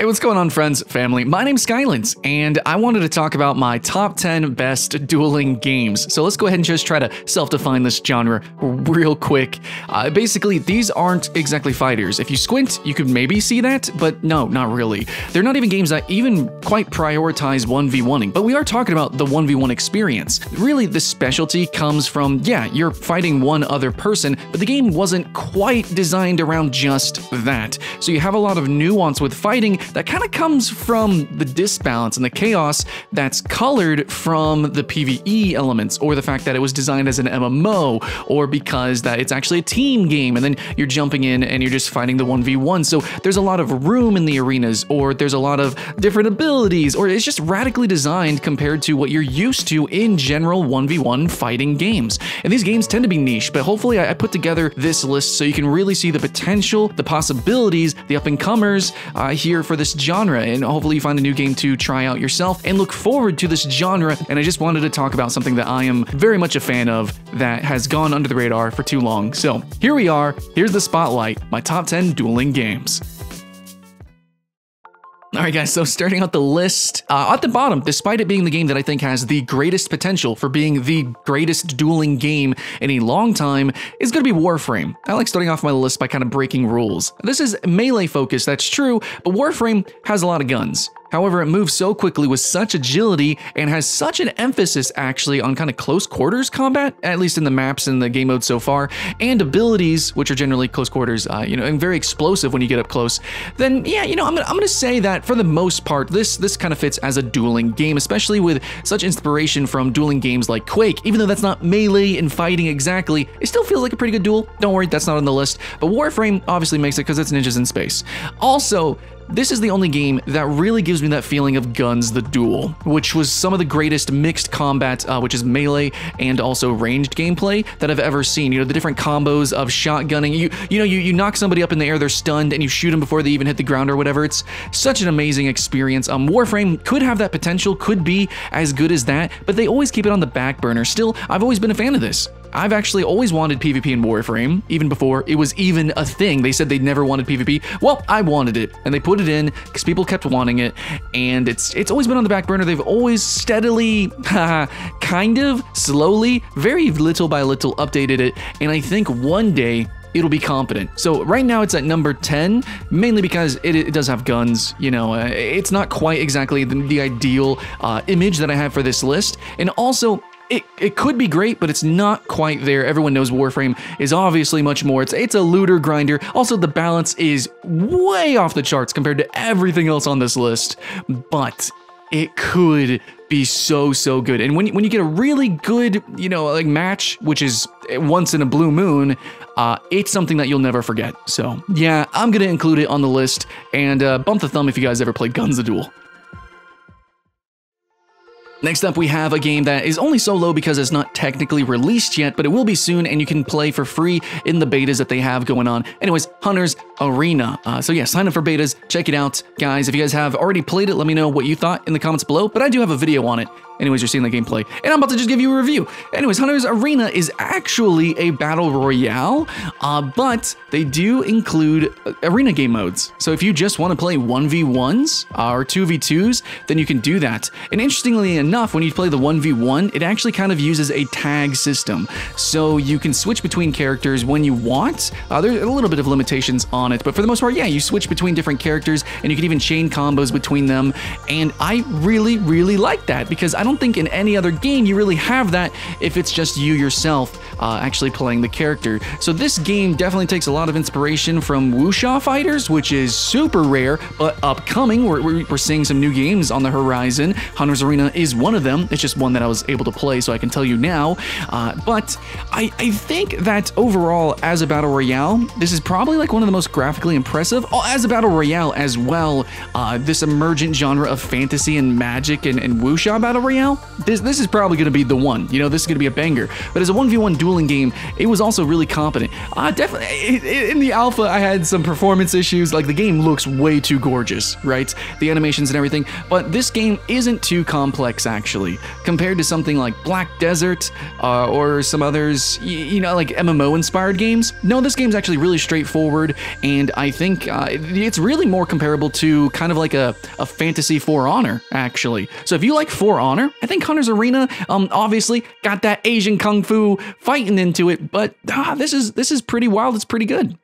Hey, what's going on, friends, family? My name's Skylens, and I wanted to talk about my top 10 best dueling games. So let's go ahead and just try to self-define this genre real quick. Basically, these aren't exactly fighters. If you squint, you could maybe see that, but no, not really. They're not even games that even quite prioritize 1v1ing, but we are talking about the 1v1 experience. Really, the specialty comes from, yeah, you're fighting one other person, but the game wasn't quite designed around just that. So you have a lot of nuance with fighting, that kind of comes from the disbalance and the chaos that's colored from the PvE elements, or the fact that it was designed as an MMO, or because that it's actually a team game and then you're jumping in and you're just fighting the 1v1. So there's a lot of room in the arenas, or there's a lot of different abilities, or it's just radically designed compared to what you're used to in general 1v1 fighting games. And these games tend to be niche, but hopefully I put together this list so you can really see the potential, the possibilities, the up-and-comers here for this genre, and hopefully you find a new game to try out yourself and look forward to this genre. And I just wanted to talk about something that I am very much a fan of that has gone under the radar for too long. So here we are, here's the spotlight, my top 10 dueling games. Alright guys, so starting out the list, at the bottom, despite it being the game that I think has the greatest potential for being the greatest dueling game in a long time, is going to be Warframe. I like starting off my list by kind of breaking rules. This is melee focused, that's true, but Warframe has a lot of guns. However, it moves so quickly with such agility and has such an emphasis actually on kind of close quarters combat, at least in the maps and the game mode so far, and abilities, which are generally close quarters, and very explosive when you get up close. Then, yeah, I'm gonna say that for the most part, this kind of fits as a dueling game, especially with such inspiration from dueling games like Quake. Even though that's not melee and fighting exactly, it still feels like a pretty good duel. Don't worry, that's not on the list. But Warframe obviously makes it because it's ninjas in space. Also, this is the only game that really gives me that feeling of Guns: The Duel, which was some of the greatest mixed combat, which is melee and also ranged gameplay that I've ever seen. You know, the different combos of shotgunning. You knock somebody up in the air, they're stunned, and you shoot them before they even hit the ground or whatever. It's such an amazing experience. Warframe could have that potential, could be as good as that, but they always keep it on the back burner. Still, I've always been a fan of this. I've actually always wanted PvP in Warframe, even before it was even a thing. They said they never wanted PvP. Well, I wanted it, and they put it in because people kept wanting it, and it's always been on the back burner. They've always steadily, kind of, slowly, very little by little updated it, and I think one day it'll be competent. So right now it's at number 10, mainly because it does have guns. You know, it's not quite exactly the ideal image that I have for this list, and also, it could be great, but it's not quite there. Everyone knows Warframe is obviously much more. It's a looter grinder. Also, the balance is way off the charts compared to everything else on this list, but it could be so good. And when you get a really good, like match, which is once in a blue moon, it's something that you'll never forget. So yeah, I'm gonna include it on the list, and bump the thumb if you guys ever played Guns: The Duel. Next up, we have a game that is only so low because it's not technically released yet, but it will be soon, and you can play for free in the betas that they have going on. Anyways, Hunter's Arena. So yeah, sign up for betas, check it out. Guys, if you guys have already played it, let me know what you thought in the comments below, but I do have a video on it. Anyways, you're seeing the gameplay, and I'm about to just give you a review. Anyways, Hunter's Arena is actually a battle royale, but they do include arena game modes. So if you just want to play 1v1s or 2v2s, then you can do that. And interestingly enough, when you play the 1v1, it actually kind of uses a tag system. So you can switch between characters when you want. There's a little bit of limitations on it, but for the most part, yeah, you switch between different characters, and you can even chain combos between them. And I really, really like that, because I don't think in any other game you really have that if it's just you yourself actually playing the character. So this game definitely takes a lot of inspiration from Wuxia fighters, which is super rare, but upcoming. We're seeing some new games on the horizon. Hunter's Arena is one of them. It's just one that I was able to play, so I can tell you now. But I think that overall, as a battle royale, this is probably like one of the most graphically impressive. As a battle royale as well, this emergent genre of fantasy and magic and Wuxia battle royale. This is probably going to be the one. This is going to be a banger. But as a 1v1 dueling game, it was also really competent. Definitely, in the alpha, I had some performance issues. Like, the game looks way too gorgeous, right? The animations and everything. But this game isn't too complex actually, compared to something like Black Desert or some others, you know, like MMO-inspired games. No, this game's actually really straightforward, and I think it's really more comparable to kind of like a fantasy For Honor, actually. So if you like For Honor, I think Hunter's Arena obviously got that Asian Kung Fu fighting into it, but this is pretty wild, it's pretty good.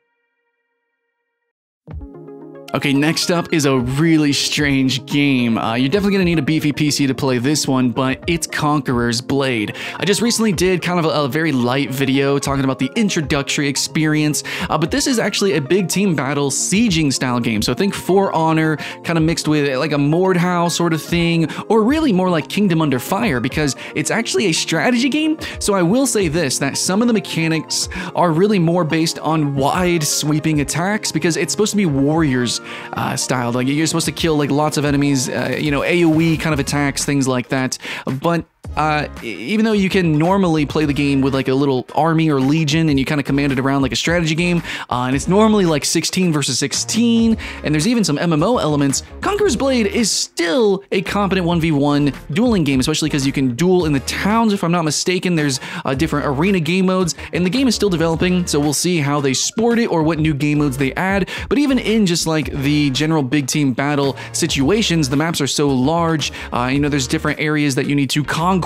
Okay, next up is a really strange game. You're definitely gonna need a beefy PC to play this one, but it's Conqueror's Blade. I just recently did kind of a very light video talking about the introductory experience, but this is actually a big team battle sieging style game. So think For Honor, kind of mixed with like a Mordhau sort of thing, or really more like Kingdom Under Fire, because it's actually a strategy game. So I will say this, that some of the mechanics are really more based on wide sweeping attacks, because it's supposed to be warriors style, like you're supposed to kill like lots of enemies, you know, AoE kind of attacks, things like that. But even though you can normally play the game with like a little army or legion and you kind of command it around like a strategy game, and it's normally like 16 versus 16, and there's even some MMO elements, Conqueror's Blade is still a competent 1v1 dueling game, especially because you can duel in the towns, if I'm not mistaken. There's different arena game modes, and the game is still developing, so we'll see how they sport it or what new game modes they add. But even in just like the general big team battle situations, the maps are so large, you know, there's different areas that you need to conquer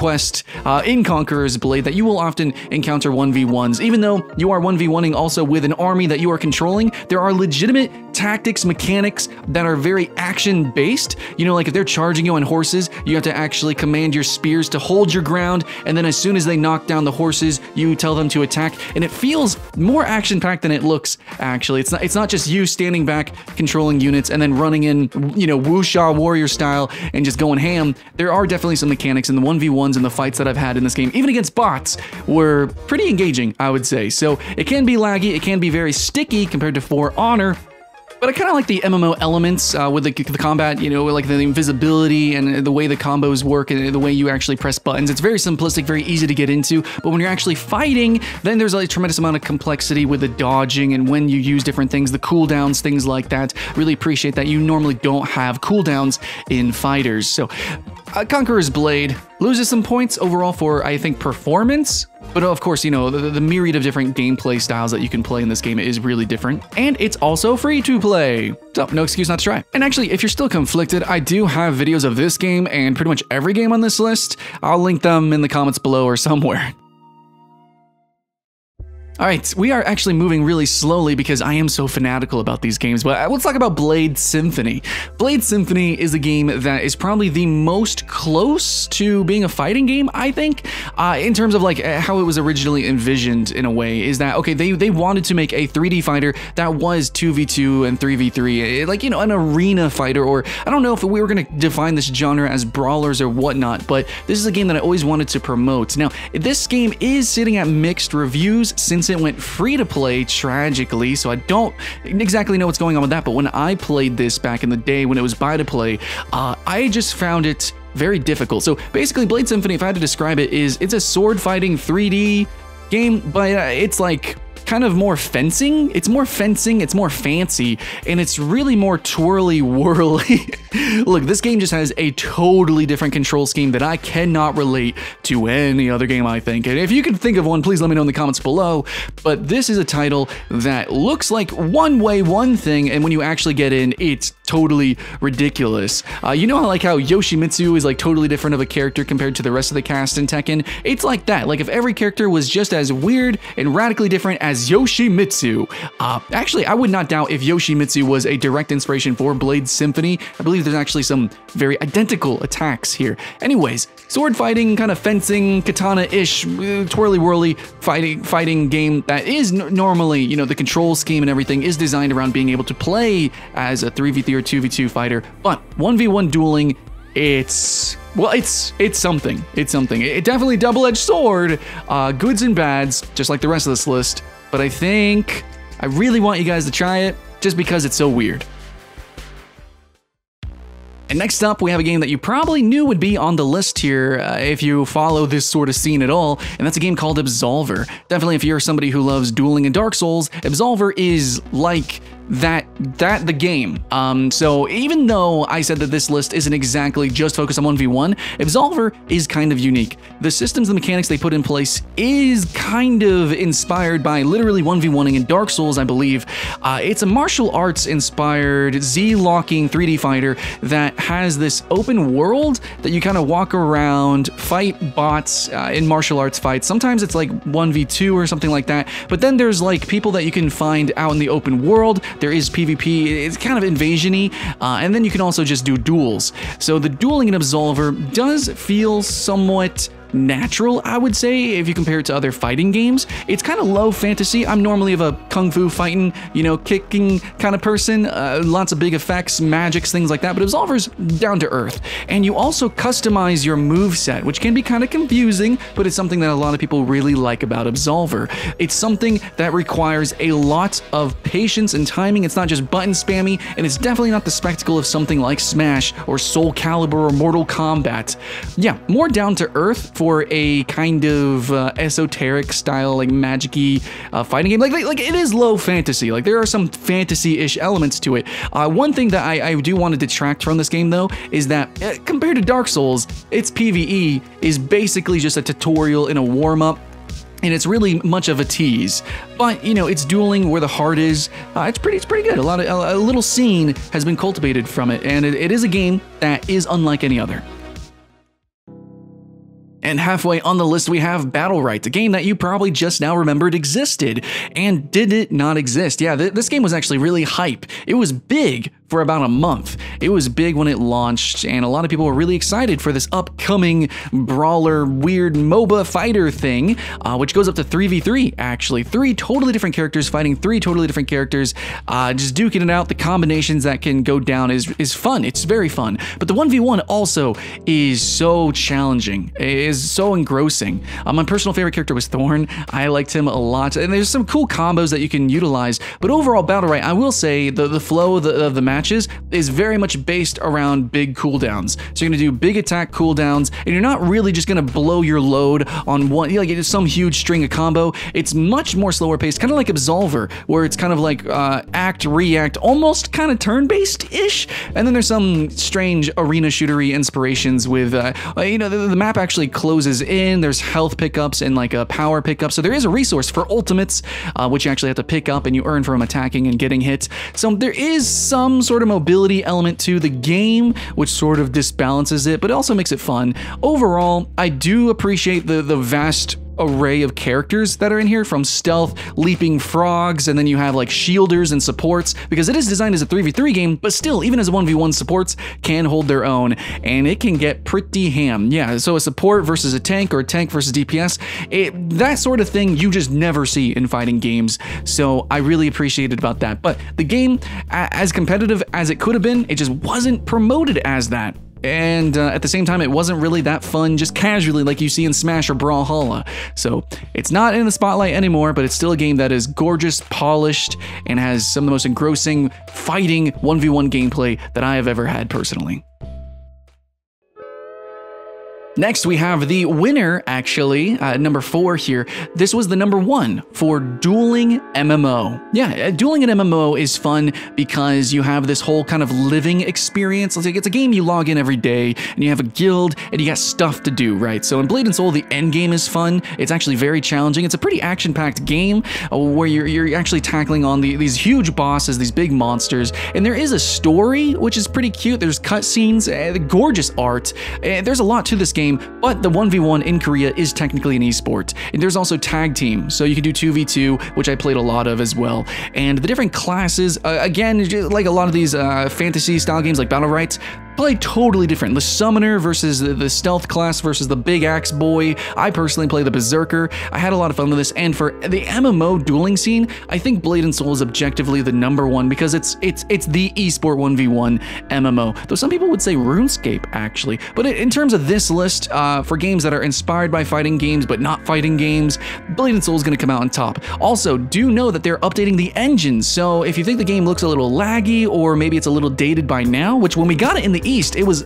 in Conqueror's Blade that you will often encounter 1v1s. Even though you are 1v1ing also with an army that you are controlling, there are legitimate tactics, mechanics that are very action based. You know, like if they're charging you on horses, you have to actually command your spears to hold your ground, and then as soon as they knock down the horses, you tell them to attack. And it feels more action packed than it looks, actually. It's not just you standing back, controlling units, and then running in, you know, wuxia warrior style and just going ham. There are definitely some mechanics in the 1v1 and the fights that I've had in this game, even against bots, were pretty engaging, I would say. So it can be laggy, it can be very sticky compared to For Honor, but I kind of like the MMO elements with the combat, you know, like the invisibility and the way the combos work and the way you actually press buttons. It's very simplistic, very easy to get into, but when you're actually fighting, then there's a tremendous amount of complexity with the dodging and when you use different things, the cooldowns, things like that. Really appreciate that you normally don't have cooldowns in fighters. So Conqueror's Blade loses some points overall for, I think, performance. But of course, you know, the myriad of different gameplay styles that you can play in this game is really different. And it's also free to play. So no excuse not to try. And actually, if you're still conflicted, I do have videos of this game and pretty much every game on this list. I'll link them in the comments below or somewhere. All right, we are actually moving really slowly because I am so fanatical about these games, but let's talk about Blade Symphony. Blade Symphony is a game that is probably the most close to being a fighting game, I think, in terms of like how it was originally envisioned in a way, is that, okay, they wanted to make a 3D fighter that was 2v2 and 3v3, like, you know, an arena fighter, or I don't know if we were gonna define this genre as brawlers or whatnot, but this is a game that I always wanted to promote. Now, this game is sitting at mixed reviews since it went free to play, tragically, so I don't exactly know what's going on with that. But when I played this back in the day when it was buy to play, I just found it very difficult. So basically, Blade Symphony, if I had to describe it, is it's a sword fighting 3D game, but it's like kind of more fencing. It's more fencing, it's more fancy, and it's really more twirly whirly. Look, this game just has a totally different control scheme that I cannot relate to any other game, I think. And if you can think of one, please let me know in the comments below. But this is a title that looks like one way, one thing, and when you actually get in, it's totally ridiculous. You know, how Yoshimitsu is like totally different of a character compared to the rest of the cast in Tekken? It's like that. Like if every character was just as weird and radically different as Yoshimitsu. Actually, I would not doubt if Yoshimitsu was a direct inspiration for Blade Symphony. I believe there's actually some very identical attacks here. Anyways, sword fighting, kind of fencing, katana-ish, twirly-whirly fighting game that is normally, you know, the control scheme and everything is designed around being able to play as a 3v3 or 2v2 fighter, but 1v1 dueling, it's something. It's something. It definitely double-edged sword, goods and bads, just like the rest of this list. But I think I really want you guys to try it just because it's so weird. And next up, we have a game that you probably knew would be on the list here if you follow this sort of scene at all, and that's a game called Absolver. Definitely if you're somebody who loves dueling in Dark Souls, Absolver is like that the game. So even though I said that this list isn't exactly just focused on 1v1, Absolver is kind of unique. The systems, the mechanics they put in place is kind of inspired by literally 1v1ing in Dark Souls, I believe. It's a martial arts inspired Z-locking 3D fighter that has this open world that you kind of walk around, fight bots in martial arts fights. Sometimes it's like 1v2 or something like that, but then there's like people that you can find out in the open world. There is PvP, it's kind of invasion-y, and then you can also just do duels. So the dueling in Absolver does feel somewhat natural, I would say, if you compare it to other fighting games. It's kind of low fantasy. I'm normally of a kung fu fighting, you know, kicking kind of person, lots of big effects, magics, things like that, but Absolver's down to earth. And you also customize your moveset, which can be kind of confusing, but it's something that a lot of people really like about Absolver. It's something that requires a lot of patience and timing. It's not just button spammy, and it's definitely not the spectacle of something like Smash or Soul Calibur or Mortal Kombat. Yeah, more down to earth for a kind of esoteric style, like magic-y fighting game. Like it is low fantasy. Like there are some fantasy-ish elements to it. One thing that I do want to detract from this game though is that compared to Dark Souls, its PvE is basically just a tutorial and a warm-up, and it's really much of a tease. But you know, it's dueling where the heart is. It's pretty good. A little scene has been cultivated from it, and it is a game that is unlike any other. And halfway on the list we have Battlerite, a game that you probably just now remembered existed. And did it not exist? Yeah, this game was actually really hype. It was big for about a month. It was big when it launched, and a lot of people were really excited for this upcoming brawler, weird MOBA fighter thing, which goes up to 3v3, actually. Three totally different characters fighting three totally different characters, just duking it out. The combinations that can go down is fun. It's very fun. But the 1v1 also is so challenging. It is so engrossing. My personal favorite character was Thorn. I liked him a lot, and there's some cool combos that you can utilize. But overall, Battlerite, I will say the flow of the match is very much based around big cooldowns. So you're gonna do big attack cooldowns, and you're not really just gonna blow your load on one, it's some huge string of combo. It's much more slower paced, kind of like Absolver, where it's kind of like act, react, almost kind of turn-based-ish. And then there's some strange arena shootery inspirations with, the map actually closes in. There's health pickups and like a power pickup. So there is a resource for ultimates, which you actually have to pick up and you earn from attacking and getting hit. So there is some sort of mobility element to the game, which sort of disbalances it, but also makes it fun. Overall, I do appreciate the vast array of characters that are in here, from stealth, leaping frogs, and then you have like shielders and supports, because it is designed as a 3v3 game, but still, even as a 1v1, supports can hold their own, and it can get pretty ham. Yeah, so a support versus a tank, or a tank versus DPS, that sort of thing you just never see in fighting games, so I really appreciated about that. But the game, as competitive as it could have been, it just wasn't promoted as that. And at the same time, it wasn't really that fun just casually like you see in Smash or Brawlhalla. So it's not in the spotlight anymore, but it's still a game that is gorgeous, polished, and has some of the most engrossing fighting 1v1 gameplay that I have ever had personally. Next, we have the winner, actually, number 4 here. This was the number 1 for dueling MMO. Yeah, dueling an MMO is fun because you have this whole kind of living experience. Let's say it's a game you log in every day, and you have a guild, and you got stuff to do, right? So in Blade and Soul, the end game is fun. It's actually very challenging. It's a pretty action-packed game where you're actually tackling on these huge bosses, these big monsters, and there is a story, which is pretty cute. There's cutscenes, gorgeous art. There's a lot to this game. But the 1v1 in Korea is technically an esport. And there's also tag team, so you can do 2v2, which I played a lot of as well. And the different classes, again, like a lot of these fantasy style games like Battlerite, play totally different. The summoner versus the stealth class versus the big axe boy. I personally play the berserker. I had a lot of fun with this, and for the MMO dueling scene, I think Blade and Soul is objectively the number 1 because it's the esport 1v1 MMO. Though some people would say RuneScape actually, but in terms of this list for games that are inspired by fighting games but not fighting games, Blade and Soul is going to come out on top. Also, do know that they're updating the engine, so if you think the game looks a little laggy or maybe it's a little dated by now, which when we got it in the East, it was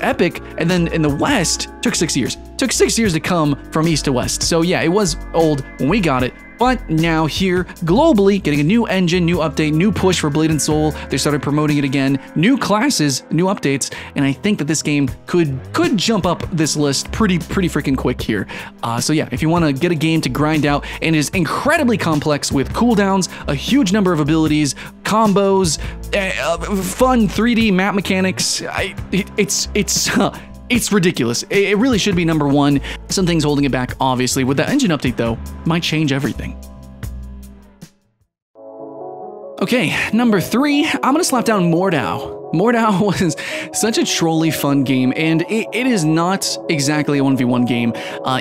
epic, and then in the West took 6 years Took 6 years to come from east to west. So yeah, it was old when we got it. But now here, globally, getting a new engine, new update, new push for Blade and Soul. They started promoting it again, new classes, new updates, and I think that this game could jump up this list pretty freaking quick here. So yeah, if you want to get a game to grind out, and it is incredibly complex with cooldowns, a huge number of abilities, combos, fun 3D map mechanics. It's ridiculous. It really should be number one. Some things holding it back, obviously. With that engine update, though, might change everything. Okay, number three, I'm gonna slap down Mordhau. Mordhau was such a trolly fun game, and it is not exactly a 1v1 game.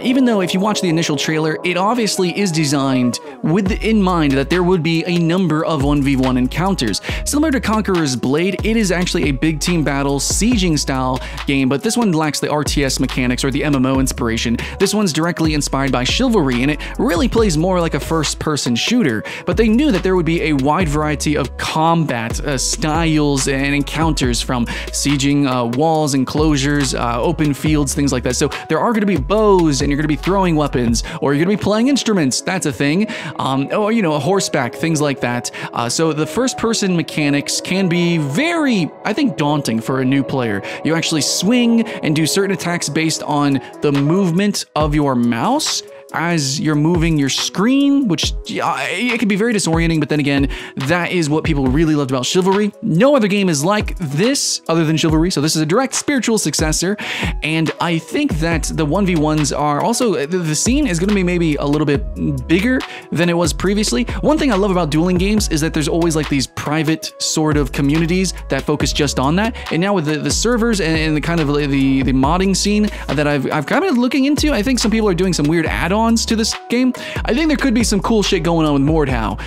Even though if you watch the initial trailer, it obviously is designed with in mind that there would be a number of 1v1 encounters. Similar to Conqueror's Blade, it is actually a big team battle, sieging style game, but this one lacks the RTS mechanics or the MMO inspiration. This one's directly inspired by Chivalry, and it really plays more like a first-person shooter, but they knew that there would be a wide variety of combat styles and encounters, from sieging walls, enclosures, open fields, things like that. So there are going to be bows, and you're going to be throwing weapons, or you're going to be playing instruments. That's a thing. Or, you know, a horseback, things like that. So the first-person mechanics can be very, I think, daunting for a new player. You actually swing and do certain attacks based on the movement of your mouse as you're moving your screen, which it can be very disorienting, but then again, that is what people really loved about Chivalry. No other game is like this other than Chivalry, so this is a direct spiritual successor, and I think that the 1v1s are also, the scene is going to be maybe a little bit bigger than it was previously. One thing I love about dueling games is that there's always like these private sort of communities that focus just on that, and now with the servers and the kind of the modding scene that I've kind of looking into, I think some people are doing some weird add-ons to this game. I think there could be some cool shit going on with Mordhau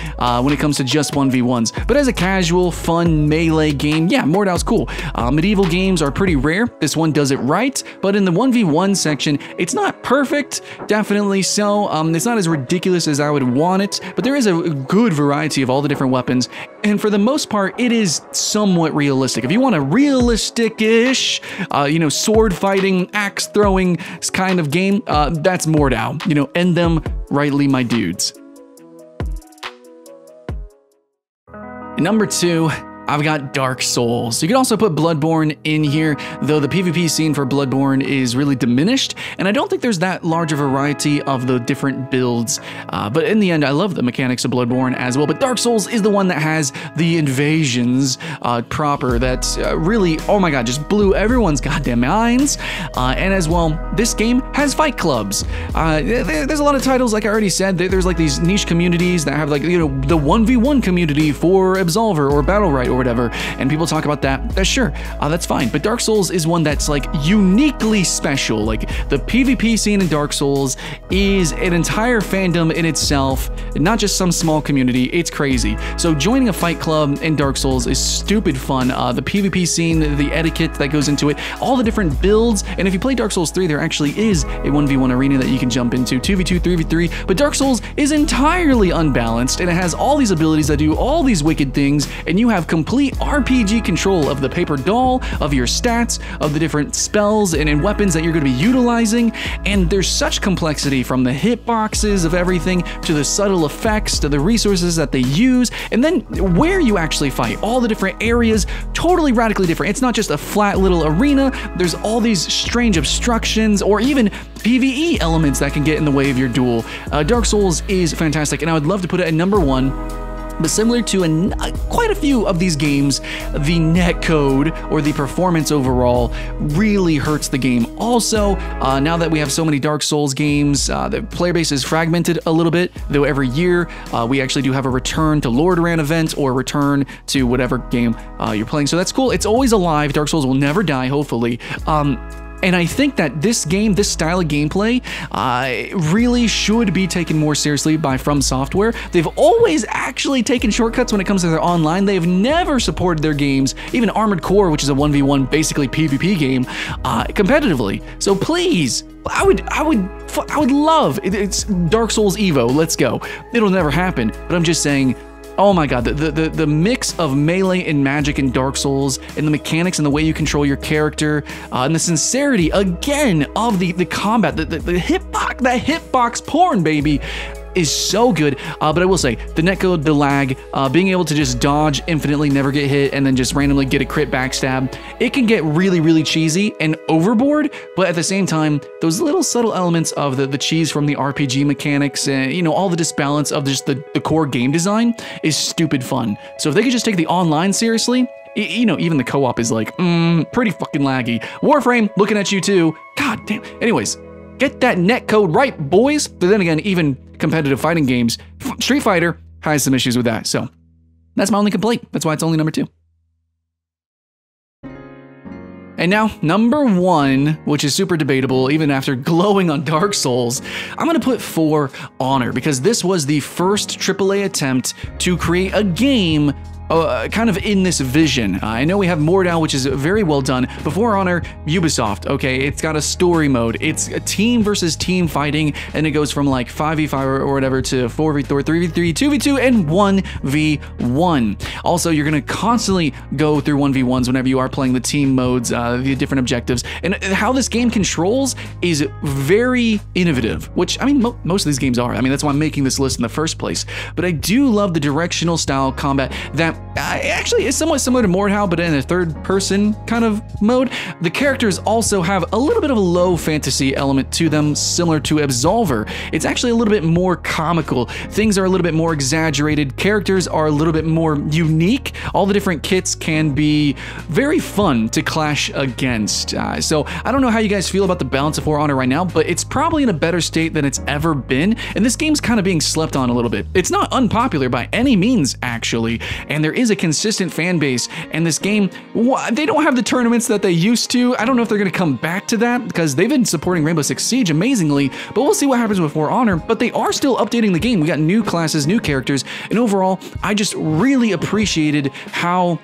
when it comes to just 1v1s, but as a casual, fun melee game, yeah, Mordhau's cool. Medieval games are pretty rare. This one does it right, but in the 1v1 section, it's not perfect, definitely so. It's not as ridiculous as I would want it, but there is a good variety of all the different weapons, and for the most part, it is somewhat realistic. If you want a realistic-ish, you know, sword fighting, axe throwing kind of game, that's Mordhau. You know, end them rightly, my dudes. Number two, I've got Dark Souls. You can also put Bloodborne in here, though the PvP scene for Bloodborne is really diminished, and I don't think there's that large a variety of the different builds. But in the end, I love the mechanics of Bloodborne as well, but Dark Souls is the one that has the invasions proper that really, oh my god, just blew everyone's goddamn minds. And as well, this game has fight clubs. There's a lot of titles, like I already said, there's like these niche communities that have like, you know, the 1v1 community for Absolver or Battlerite or whatever, and people talk about that. Sure, that's fine, but Dark Souls is one that's like uniquely special. Like the PvP scene in Dark Souls is an entire fandom in itself, not just some small community. It's crazy. So joining a fight club in Dark Souls is stupid fun. The PvP scene, the etiquette that goes into it, all the different builds, and if you play Dark Souls 3, there actually is a 1v1 arena that you can jump into, 2v2, 3v3, but Dark Souls is entirely unbalanced, and it has all these abilities that do all these wicked things, and you have complete RPG control of the paper doll, of your stats, of the different spells and weapons that you're going to be utilizing, and there's such complexity, from the hitboxes of everything to the subtle effects to the resources that they use, and then where you actually fight, all the different areas, totally radically different. It's not just a flat little arena, there's all these strange obstructions or even PvE elements that can get in the way of your duel. Dark Souls is fantastic, and I would love to put it at number one. But similar to quite a few of these games, the netcode or the performance overall really hurts the game. Also, now that we have so many Dark Souls games, the player base is fragmented a little bit, though every year we actually do have a return to Lordaeron event or return to whatever game you're playing. So that's cool. It's always alive. Dark Souls will never die, hopefully. And I think that this game, this style of gameplay, really should be taken more seriously by From Software. They've always actually taken shortcuts when it comes to their online. They have never supported their games, even Armored Core, which is a 1v1 basically PvP game, competitively. So please, I would love, it's Dark Souls Evo, let's go. It'll never happen, but I'm just saying, oh my god, the mix of melee and magic in Dark Souls, and the mechanics and the way you control your character, and the sincerity again of the combat, the hitbox, that hitbox porn, baby, is so good. But I will say, the netcode, the lag, being able to just dodge infinitely, never get hit, and then just randomly get a crit backstab, it can get really, really cheesy and overboard, but at the same time, those little subtle elements of the cheese from the RPG mechanics and, you know, all the disbalance of just the core game design is stupid fun. So if they could just take the online seriously, you know, even the co-op is like, pretty fucking laggy. Warframe, looking at you too. God damn. Anyways, get that netcode right, boys. But then again, even competitive fighting games, Street Fighter has some issues with that. So that's my only complaint. That's why it's only number 2. And now, number 1, which is super debatable, even after glowing on Dark Souls, I'm gonna put For Honor, because this was the first AAA attempt to create a game kind of in this vision. I know we have Mordhau, which is very well done. For Honor, Ubisoft, okay, it's got a story mode. It's a team versus team fighting, and it goes from like 5v5 or whatever to 4v4, 3v3, 2v2, and 1v1. Also, you're gonna constantly go through 1v1s whenever you are playing the team modes, the different objectives. And how this game controls is very innovative, which, I mean, most of these games are. I mean, that's why I'm making this list in the first place. But I do love the directional style combat that actually is somewhat similar to Mordhau, but in a third-person kind of mode. The characters also have a little bit of a low fantasy element to them, similar to Absolver. It's actually a little bit more comical. Things are a little bit more exaggerated. Characters are a little bit more unique. All the different kits can be very fun to clash against. So I don't know how you guys feel about the balance of For Honor right now, but it's probably in a better state than it's ever been, and this game's kind of being slept on a little bit. It's not unpopular by any means, actually, and there is a consistent fan base, and this game, they don't have the tournaments that they used to. I don't know if they're going to come back to that, because they've been supporting Rainbow Six Siege amazingly, but we'll see what happens with For Honor. But they are still updating the game. We got new classes, new characters, and overall, I just really appreciated how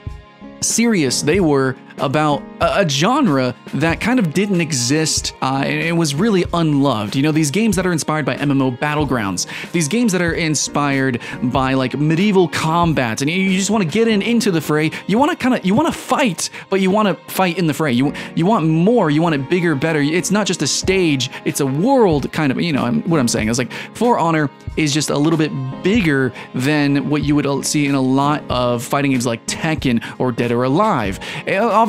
serious they were about a genre that kind of didn't exist and it was really unloved. You know, these games that are inspired by MMO battlegrounds, these games that are inspired by like medieval combat, and you just want to get into the fray. You want to fight, but you want to fight in the fray. You want more. You want it bigger, better. It's not just a stage. It's a world kind of. You know what I'm saying? It's like For Honor is just a little bit bigger than what you would see in a lot of fighting games like Tekken or Dead or Alive.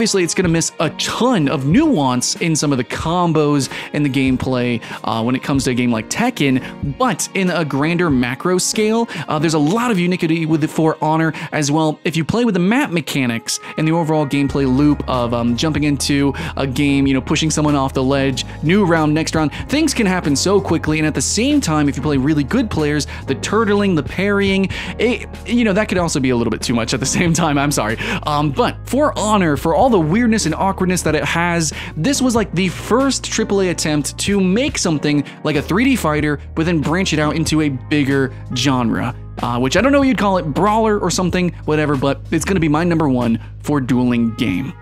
Obviously, it's going to miss a ton of nuance in some of the combos and the gameplay when it comes to a game like Tekken, but in a grander macro scale, there's a lot of uniquity with For Honor as well. If you play with the map mechanics and the overall gameplay loop of jumping into a game, you know, pushing someone off the ledge, new round, next round, things can happen so quickly. And at the same time, if you play really good players, the turtling, the parrying, you know, that could also be a little bit too much at the same time. I'm sorry. But For Honor, for all the weirdness and awkwardness that it has, this was like the first AAA attempt to make something like a 3D fighter, but then branch it out into a bigger genre, which I don't know what you'd call it, brawler or something, whatever, but it's going to be my number 1 for dueling game.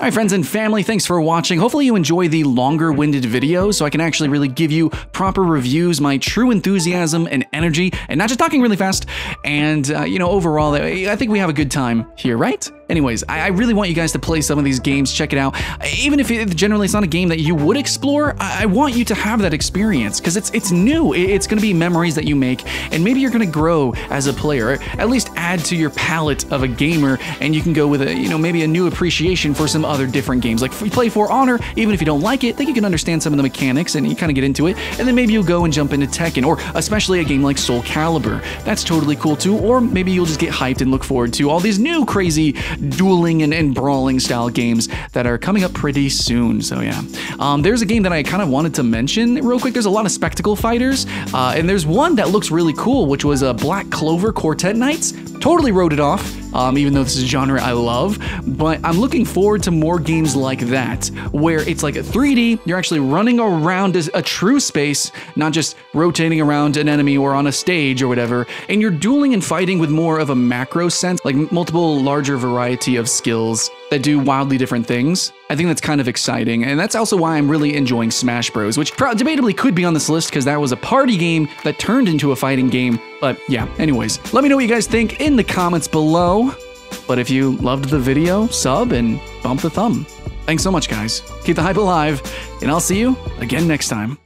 Alright, friends and family, thanks for watching. Hopefully you enjoy the longer-winded videos so I can actually really give you proper reviews, my true enthusiasm and energy, and not just talking really fast. And, you know, overall, I think we have a good time here, right? Anyways, I really want you guys to play some of these games, check it out. Even if generally it's not a game that you would explore, I want you to have that experience, because it's new. It's going to be memories that you make, and maybe you're going to grow as a player, or at least add to your palette of a gamer, and you can go with a, you know, maybe a new appreciation for some other different games. Like, if you play For Honor, even if you don't like it, I think you can understand some of the mechanics and you kind of get into it, and then maybe you'll go and jump into Tekken, or especially a game like Soul Calibur. That's totally cool too, or maybe you'll just get hyped and look forward to all these new crazy dueling and brawling style games that are coming up pretty soon. So yeah, there's a game that I kind of wanted to mention real quick. There's a lot of spectacle fighters, and there's one that looks really cool, which was Black Clover Quartet Knights. Totally wrote it off, even though this is a genre I love, but I'm looking forward to more games like that, where it's like a 3D, you're actually running around a true space, not just rotating around an enemy or on a stage or whatever, and you're dueling and fighting with more of a macro sense, like multiple larger variety of skills that do wildly different things. I think that's kind of exciting, and that's also why I'm really enjoying Smash Bros, which debatably could be on this list because that was a party game that turned into a fighting game. But yeah, anyways, let me know what you guys think in the comments below. But if you loved the video, sub and bump the thumb. Thanks so much, guys. Keep the hype alive, and I'll see you again next time.